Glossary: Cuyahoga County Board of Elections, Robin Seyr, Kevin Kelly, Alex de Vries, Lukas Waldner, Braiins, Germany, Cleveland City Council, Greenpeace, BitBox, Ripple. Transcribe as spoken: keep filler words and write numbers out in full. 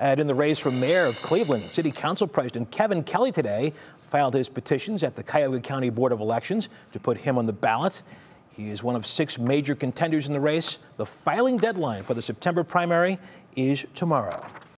And in the race for mayor of Cleveland, City Council President Kevin Kelly today filed his petitions at the Cuyahoga County Board of Elections to put him on the ballot. He is one of six major contenders in the race. The filing deadline for the September primary is tomorrow.